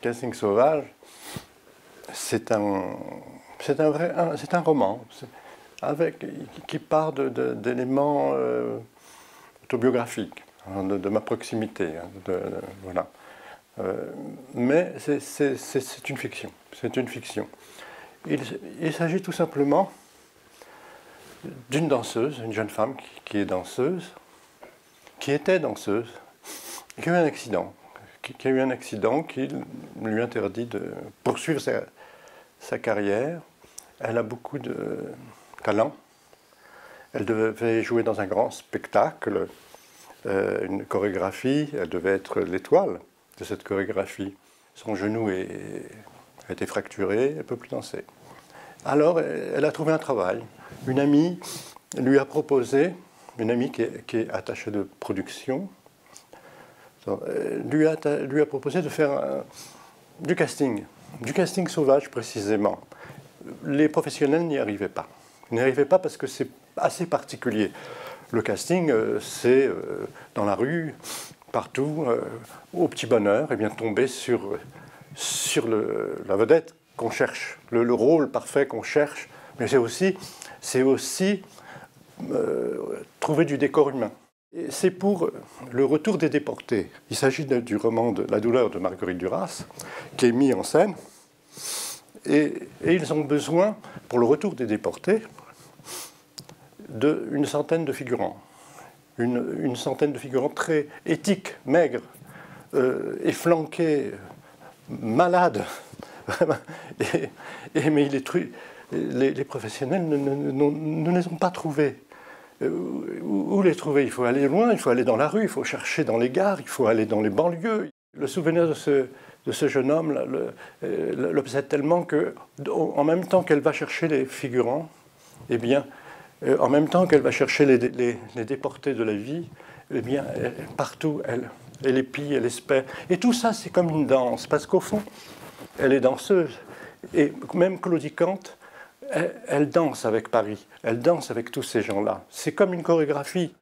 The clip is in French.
Casting Sauvage, c'est un roman qui part d'éléments autobiographiques, de ma proximité, voilà. Mais c'est une fiction, Il s'agit tout simplement d'une danseuse, une jeune femme qui est danseuse, qui était danseuse, qui a eu un accident, qui lui interdit de poursuivre sa carrière. Elle a beaucoup de talent. Elle devait jouer dans un grand spectacle, une chorégraphie. Elle devait être l'étoile de cette chorégraphie. Son genou a été fracturé, elle ne peut plus danser. Alors, elle a trouvé un travail. Une amie lui a proposé, une amie qui est attachée de production, lui a proposé de faire du casting sauvage précisément. Les professionnels n'y arrivaient pas. Ils n'y arrivaient pas parce que c'est assez particulier. Le casting, c'est dans la rue, partout, au petit bonheur, et bien tomber sur la vedette qu'on cherche, le rôle parfait qu'on cherche. Mais c'est aussi trouver du décor humain. C'est pour le retour des déportés. Il s'agit du roman de La douleur de Marguerite Duras, qui est mis en scène. Et ils ont besoin, pour le retour des déportés, d'une centaine de figurants. Une centaine de figurants très éthiques, maigres, efflanqués, malades. Mais les professionnels ne les ont pas trouvés. Où les trouver? Il faut aller loin, il faut aller dans la rue, il faut chercher dans les gares, il faut aller dans les banlieues. Le souvenir de ce jeune homme l'obsède tellement que, en même temps qu'elle va chercher les figurants, eh bien, en même temps qu'elle va chercher les déportés de la vie, eh bien, partout, elle épie, elle espère. Et tout ça, c'est comme une danse, parce qu'au fond, elle est danseuse. Et même claudiquante, elle danse avec Paris, elle danse avec tous ces gens-là. C'est comme une chorégraphie.